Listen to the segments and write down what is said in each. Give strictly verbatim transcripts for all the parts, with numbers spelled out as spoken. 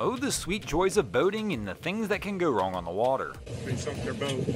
Oh, the sweet joys of boating and the things that can go wrong on the water. They sunk their boat.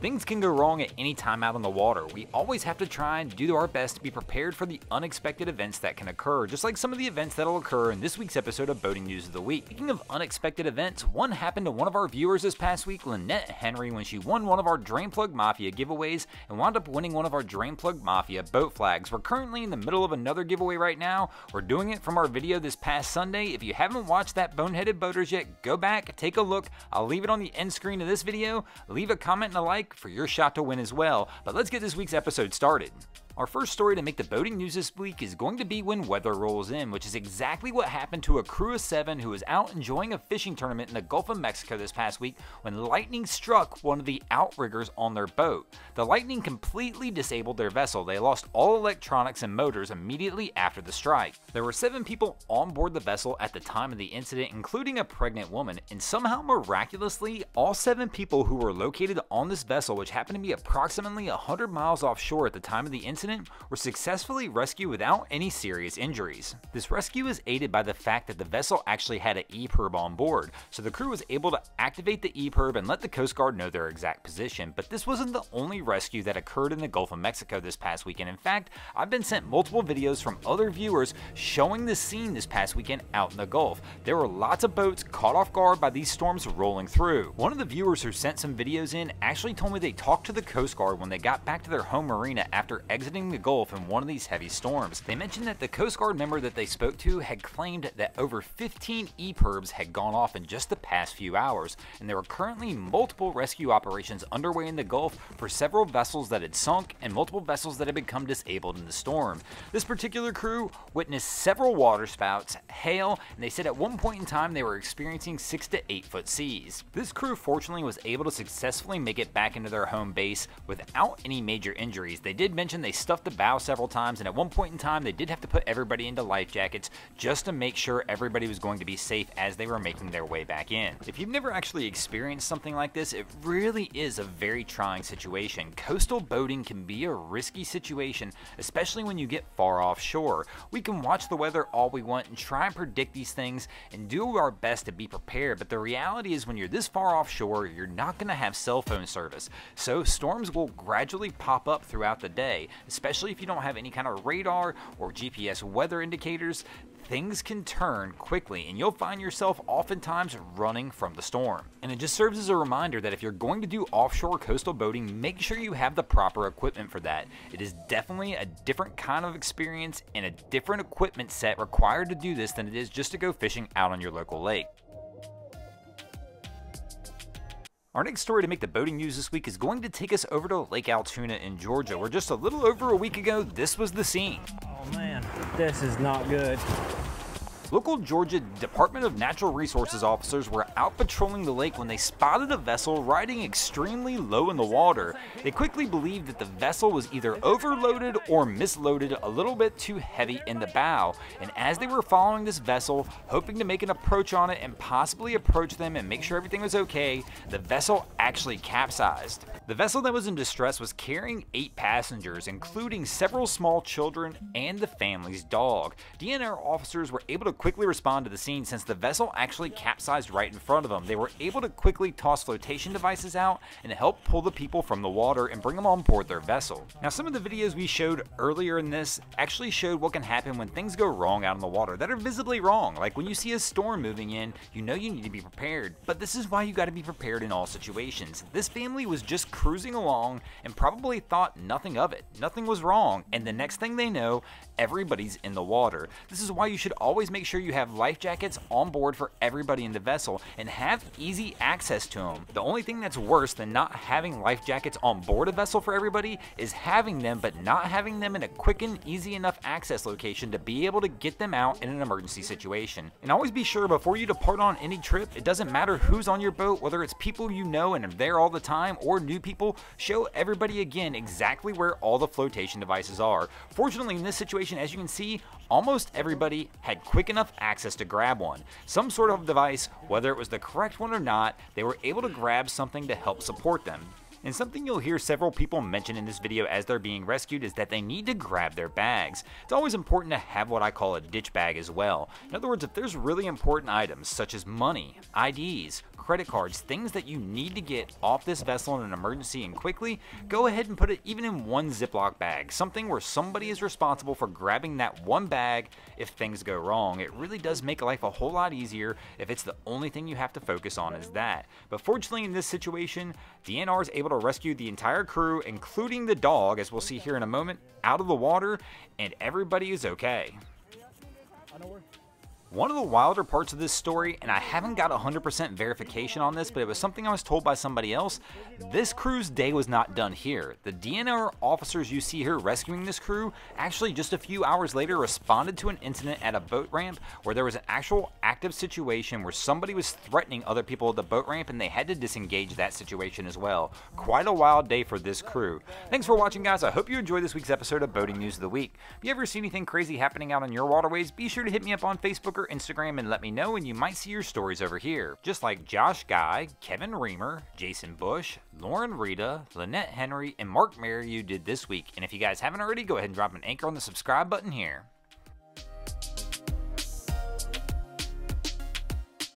Things can go wrong at any time out on the water. We always have to try and do our best to be prepared for the unexpected events that can occur, just like some of the events that'll occur in this week's episode of Boating News of the Week. Speaking of unexpected events, one happened to one of our viewers this past week, Lynette Henry, when she won one of our Drain Plug Mafia giveaways and wound up winning one of our Drain Plug Mafia boat flags. We're currently in the middle of another giveaway right now. We're doing it from our video this past Sunday. If you haven't watched that Boneheaded Boaters yet, go back, take a look. I'll leave it on the end screen of this video. Leave a comment and a like for your shot to win as well, but let's get this week's episode started. Our first story to make the boating news this week is going to be when weather rolls in, which is exactly what happened to a crew of seven who was out enjoying a fishing tournament in the Gulf of Mexico this past week when lightning struck one of the outriggers on their boat. The lightning completely disabled their vessel. They lost all electronics and motors immediately after the strike. There were seven people on board the vessel at the time of the incident, including a pregnant woman, and somehow miraculously, all seven people who were located on this vessel, which happened to be approximately one hundred miles offshore at the time of the incident, were successfully rescued without any serious injuries. This rescue is aided by the fact that the vessel actually had an E P I R B on board, so the crew was able to activate the E P I R B and let the Coast Guard know their exact position. But this wasn't the only rescue that occurred in the Gulf of Mexico this past weekend. In fact, I've been sent multiple videos from other viewers showing the scene this past weekend out in the Gulf. There were lots of boats caught off guard by these storms rolling through. One of the viewers who sent some videos in actually told me they talked to the Coast Guard when they got back to their home marina after exiting the Gulf in one of these heavy storms. They mentioned that the Coast Guard member that they spoke to had claimed that over fifteen E P I R Bs had gone off in just the past few hours, and there were currently multiple rescue operations underway in the Gulf for several vessels that had sunk and multiple vessels that had become disabled in the storm. This particular crew witnessed several waterspouts, hail, and they said at one point in time they were experiencing six to eight foot seas. This crew fortunately was able to successfully make it back into their home base without any major injuries. They did mention they stuffed the bow several times, and at one point in time they did have to put everybody into life jackets just to make sure everybody was going to be safe as they were making their way back in. If you've never actually experienced something like this, it really is a very trying situation. Coastal boating can be a risky situation, especially when you get far offshore. We can watch the weather all we want and try and predict these things and do our best to be prepared, but the reality is when you're this far offshore, you're not going to have cell phone service, so storms will gradually pop up throughout the day. Especially if you don't have any kind of radar or G P S weather indicators, things can turn quickly and you'll find yourself oftentimes running from the storm. And it just serves as a reminder that if you're going to do offshore coastal boating, make sure you have the proper equipment for that. It is definitely a different kind of experience and a different equipment set required to do this than it is just to go fishing out on your local lake. Our next story to make the boating news this week is going to take us over to Lake Altoona in Georgia, where just a little over a week ago, this was the scene. Oh man, this is not good. Local Georgia Department of Natural Resources officers were out patrolling the lake when they spotted a vessel riding extremely low in the water. They quickly believed that the vessel was either overloaded or misloaded a little bit too heavy in the bow, and as they were following this vessel, hoping to make an approach on it and possibly approach them and make sure everything was okay, the vessel actually capsized. The vessel that was in distress was carrying eight passengers, including several small children and the family's dog. D N R officers were able to quickly respond to the scene since the vessel actually capsized right in front of them. They were able to quickly toss flotation devices out and help pull the people from the water and bring them on board their vessel. Now, some of the videos we showed earlier in this actually showed what can happen when things go wrong out in the water that are visibly wrong. Like when you see a storm moving in, you know you need to be prepared, but this is why you got to be prepared in all situations. This family was just cruising along and probably thought nothing of it. Nothing was wrong, and the next thing they know, everybody's in the water. This is why you should always make sure you have life jackets on board for everybody in the vessel and have easy access to them. The only thing that's worse than not having life jackets on board a vessel for everybody is having them but not having them in a quick and easy enough access location to be able to get them out in an emergency situation. And always be sure before you depart on any trip, it doesn't matter who's on your boat, whether it's people you know and are there all the time or new people, show everybody again exactly where all the flotation devices are. Fortunately, in this situation, as you can see, almost everybody had quick enough access to grab one. Some sort of device, whether it was the correct one or not, they were able to grab something to help support them. And something you'll hear several people mention in this video as they're being rescued is that they need to grab their bags. It's always important to have what I call a ditch bag as well. In other words, if there's really important items such as money, I Ds, credit cards, things that you need to get off this vessel in an emergency and quickly, go ahead and put it even in one Ziploc bag, something where somebody is responsible for grabbing that one bag if things go wrong. It really does make life a whole lot easier if it's the only thing you have to focus on is that. But fortunately in this situation, D N R is able to rescue the entire crew, including the dog, as we'll see here in a moment, out of the water, and everybody is okay. One of the wilder parts of this story, and I haven't got one hundred percent verification on this, but it was something I was told by somebody else, this crew's day was not done here. The D N R officers you see here rescuing this crew actually just a few hours later responded to an incident at a boat ramp where there was an actual active situation where somebody was threatening other people at the boat ramp and they had to disengage that situation as well. Quite a wild day for this crew. Thanks for watching, guys. I hope you enjoyed this week's episode of Boating News of the Week. If you ever see anything crazy happening out on your waterways, be sure to hit me up on Facebook or Instagram and let me know, and you might see your stories over here. Just like Josh Guy, Kevin Reamer, Jason Bush, Lauren Rita, Lynette Henry, and Mark Mary you did this week. And if you guys haven't already, go ahead and drop an anchor on the subscribe button here.